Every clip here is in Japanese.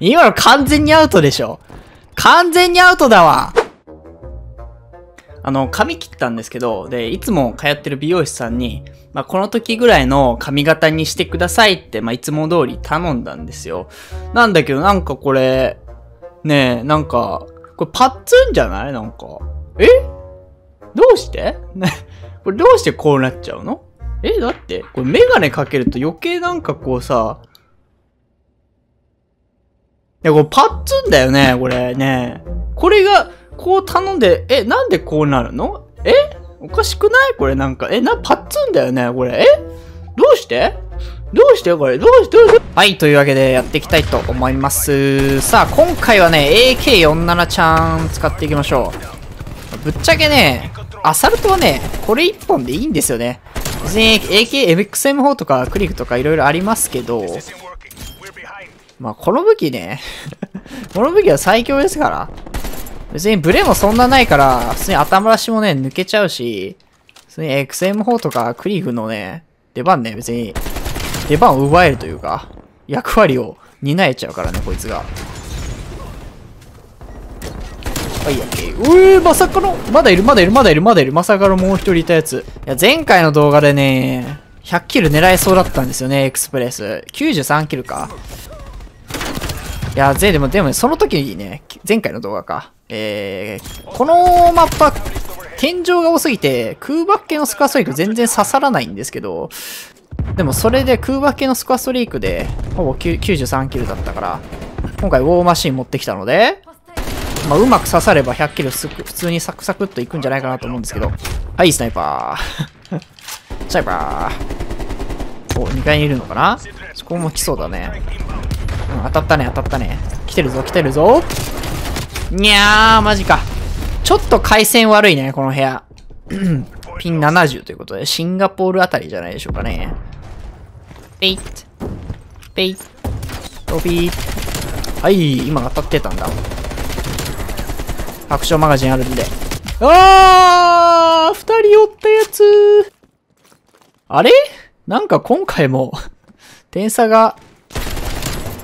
今の完全にアウトでしょ。完全にアウトだわ。髪切ったんですけど、で、いつも通ってる美容師さんに、まあ、この時ぐらいの髪型にしてくださいって、まあ、いつも通り頼んだんですよ。なんだけど、なんかこれ、ねえ、なんか、これパッツンじゃない？なんか。え？どうしてこれどうしてこうなっちゃうの？え？だって、これメガネかけると余計なんかこうさ、いや、これパッツンだよね、これね。これが、こう頼んで、え、なんでこうなるの？え？おかしくない？これなんか、え、パッツンだよね、これ。え？どうして？どうしてこれ？どうしてはい、というわけでやっていきたいと思います。さあ、今回はね、AK47 ちゃん使っていきましょう。ぶっちゃけね、アサルトはね、これ1本でいいんですよね。別に AK、XM4 とかクリックとかいろいろありますけど、まあ、この武器ね、この武器は最強ですから。別にブレもそんなないから、普通に頭出しもね、抜けちゃうし、普通に XM4 とかクリーフのね、別に、出番を奪えるというか、役割を担えちゃうからね、こいつが。はい、まさかの、まだいる、まさかのもう一人いたやつ。いや、前回の動画でね、100キル狙えそうだったんですよね、エクスプレス。93キルか。いや、でも、その時にね、前回の動画か。このマップは、天井が多すぎて、空爆系のスコアストリーク全然刺さらないんですけど、でもそれで空爆系のスコアストリークで、ほぼ93キルだったから、今回ウォーマシーン持ってきたので、まあ、うまく刺されば100キル普通にサクサクっといくんじゃないかなと思うんですけど。はい、スナイパー。スナイパー。お、2階にいるのかな？そこも来そうだね。当たったね、来てるぞ。にゃー、マジか。ちょっと回線悪いね、この部屋。ピン70ということで、シンガポールあたりじゃないでしょうかね。ペイッ。はい、今当たってたんだ。アクションマガジンあるんで。あー、二人おったやつ。あれ？なんか今回も、点差が、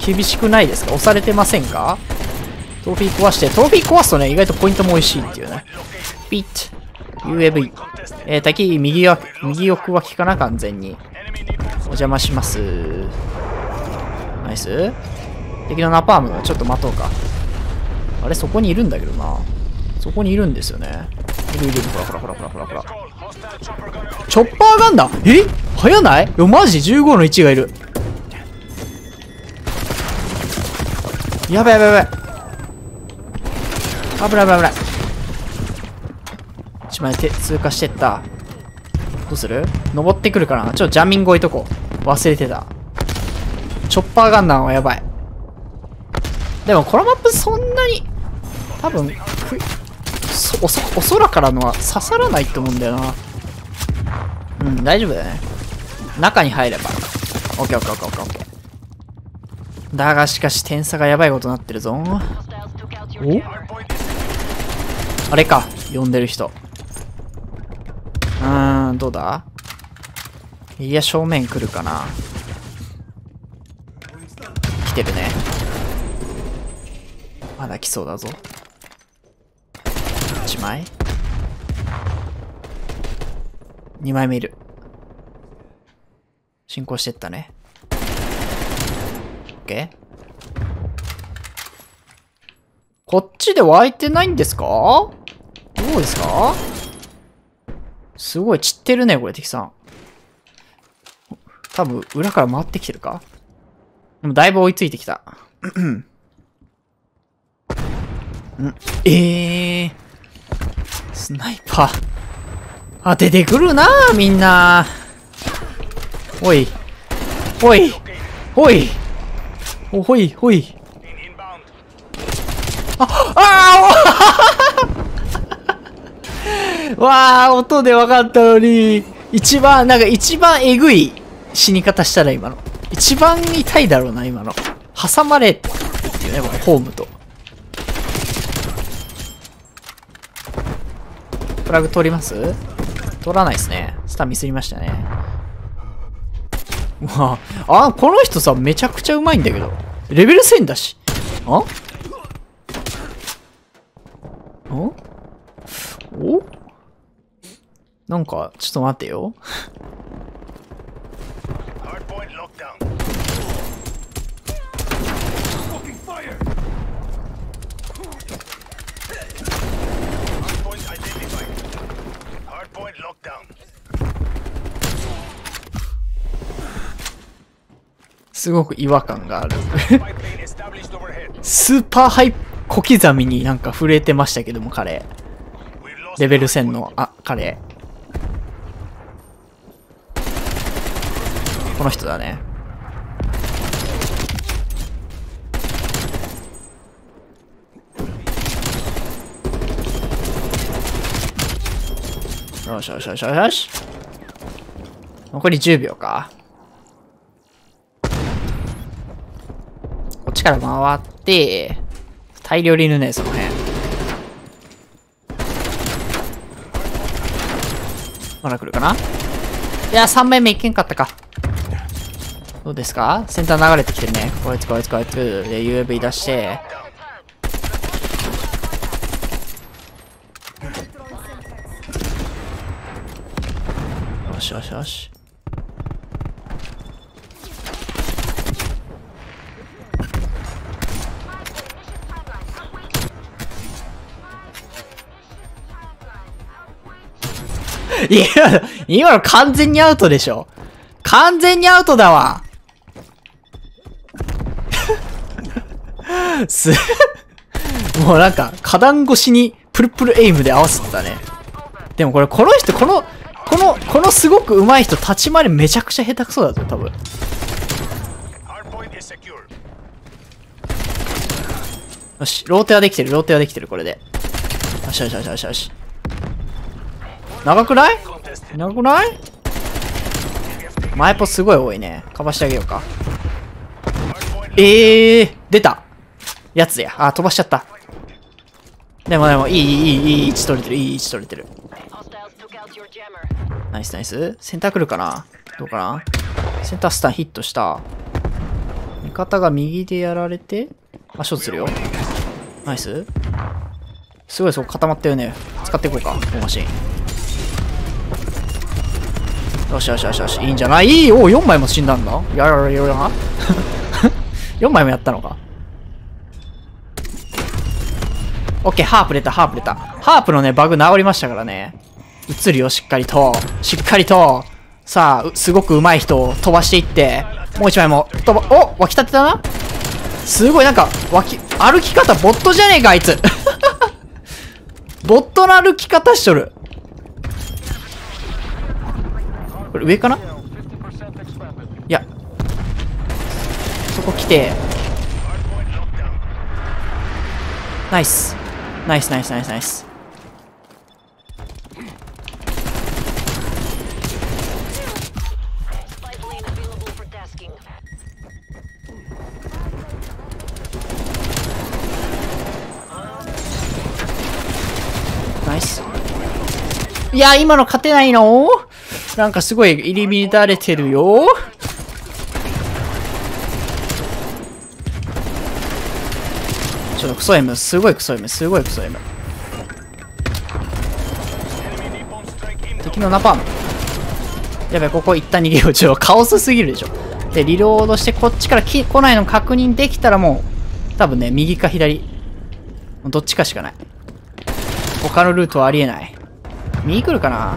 厳しくないですか？押されてませんか？トロフィー壊して、トロフィー壊すとね、意外とポイントも美味しいっていうね。ピッチ、UAV。滝、右奥は効かな、完全に。お邪魔します。ナイス。敵のナパーム、ちょっと待とうか。あれ、そこにいるんだけどな。そこにいるんですよね。いる、ほら。チョッパーガンだ！え？早ない？いや、マジ ?15 の1がいる。やばい。危ない。一枚通過してった。どうする？登ってくるかな？ちょっとジャミング置いとこう。忘れてた。チョッパーガンダンはやばい。でもこのマップそんなに、多分、お空からのは刺さらないと思うんだよな。うん、大丈夫だよね。中に入れば。オッケー。だがしかし点差がやばいことになってるぞ。お？あれか、呼んでる人。どうだ？いや、正面来るかな。来てるね。まだ来そうだぞ。1枚？ 2 枚目いる。進行してったね。こっちで湧いてないんですか？どうですか？すごい散ってるね、これ、敵さん。多分、裏から回ってきてるか？でも、だいぶ追いついてきた。スナイパー。当ててくるなぁ、みんな。おい。おわあ、音で分かったのに。一番えぐい死に方したら今の。一番痛いだろうな、今の。挟まれてるよね、これ、ホームと。フラグ取ります？取らないですね。スタンミスりましたね。この人さ、めちゃくちゃうまいんだけど。レベル1000だし。あ？お？お？なんか、ちょっと待てよ。すごく違和感があるスーパーハイ小刻みになんか震えてましたけども、彼レベル1000の彼この人だね。よしよしよしよし、残り10秒か。こっちから回って、大量にいるね、その辺。まだ来るかな？いや、3枚目いけんかったか。どうですか？先端流れてきてるね。こいつこいつこいつ。で、UAV 出して。よしよしよし。今の完全にアウトでしょ。完全にアウトだわ。もうなんか、花壇越しにプルプルエイムで合わせてたね。でもこれ、この人、このすごく上手い人、立ち回りめちゃくちゃ下手くそだぞ、多分。よし、ローテはできてる、ローテはできてる、これで。よしよしよしよしよし。長くない？長くない？前ポすごい多いね。かばしてあげようか。出たやつや。あ、飛ばしちゃった。でも、いい位置取れてる、いい位置取れてる。ナイスナイス。センター来るかな？どうかな？センタースタンヒットした。味方が右でやられて、あ、ショートするよ。ナイス。すごい、そこ固まったよね。使っていこうか、マシン。よしよしよしよし、いいんじゃない？おお、4枚も死んだんだ。やらな4枚もやったのか。オッケー、ハープ出た、ハープ出た。ハープのね、バグ治りましたからね。映るよ、しっかりと。しっかりと。さあ、すごく上手い人を飛ばしていって。もう1枚も。お、湧き立てたな？すごい、なんか、歩き方、ボットじゃねえか、あいつ。ボットの歩き方しとる。これ上かな？いや、そこ来て、ナイスナイスナイスナイスナイス。ナイス。いや、今の勝てないの？なんかすごい入り乱れてるよ。ちょっとクソ M、すごいクソ M、すごいクソ M。敵のナパーム。やべ、ここ一旦逃げよう。ちょっとカオスすぎるでしょ。で、リロードしてこっちから来ないの確認できたらもう、多分ね、右か左。どっちかしかない。他のルートはありえない。右来るかな？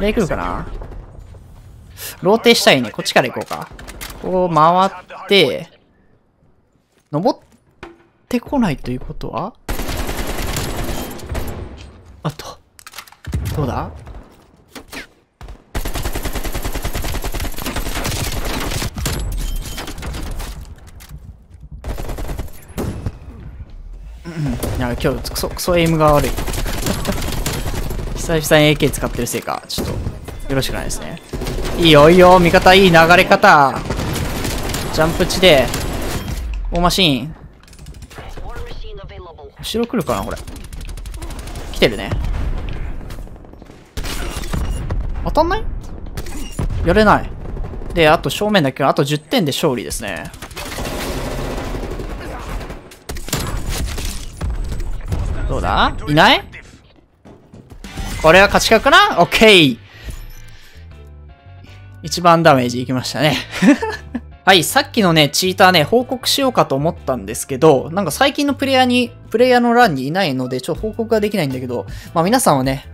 で、来るかな？ローテしたいね。こっちから行こうか。こう回って、登ってこないということは？あっと。どうだ？なんか今日クソエイムが悪い。久々に AK 使ってるせいか、ちょっと、よろしくないですね。いいよ、いいよ、味方、いい流れ方。ジャンプ地で、オーマシーン。後ろ来るかな、これ。来てるね。当たんない？やれない。で、あと正面だけ、あと10点で勝利ですね。どうだ、いない、これは勝ち確かな。オッケー、一番ダメージいきましたね。はい、さっきのね、チーターね、報告しようかと思ったんですけど、なんか最近のプレイヤーの欄にいないので、ちょっと報告ができないんだけど、まあ皆さんはね、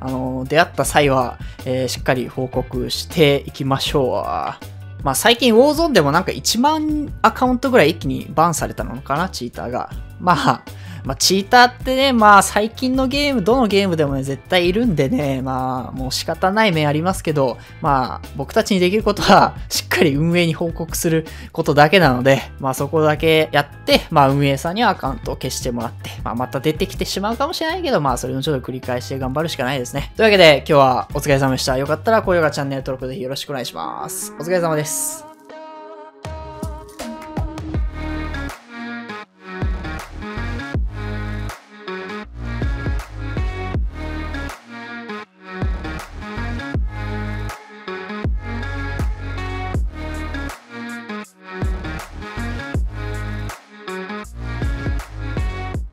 出会った際は、しっかり報告していきましょう。まあ最近、ウォーゾーンでもなんか1万アカウントぐらい一気にバンされたのかな、チーターが。まあ、チーターってね、まあ最近のゲーム、どのゲームでもね、絶対いるんでね、まあもう仕方ない面ありますけど、まあ僕たちにできることはしっかり運営に報告することだけなので、まあそこだけやって、まあ運営さんにはアカウントを消してもらって、まあまた出てきてしまうかもしれないけど、まあそれのちょっと繰り返しで頑張るしかないですね。というわけで今日はお疲れ様でした。よかったら高評価、チャンネル登録ぜひよろしくお願いします。お疲れ様です。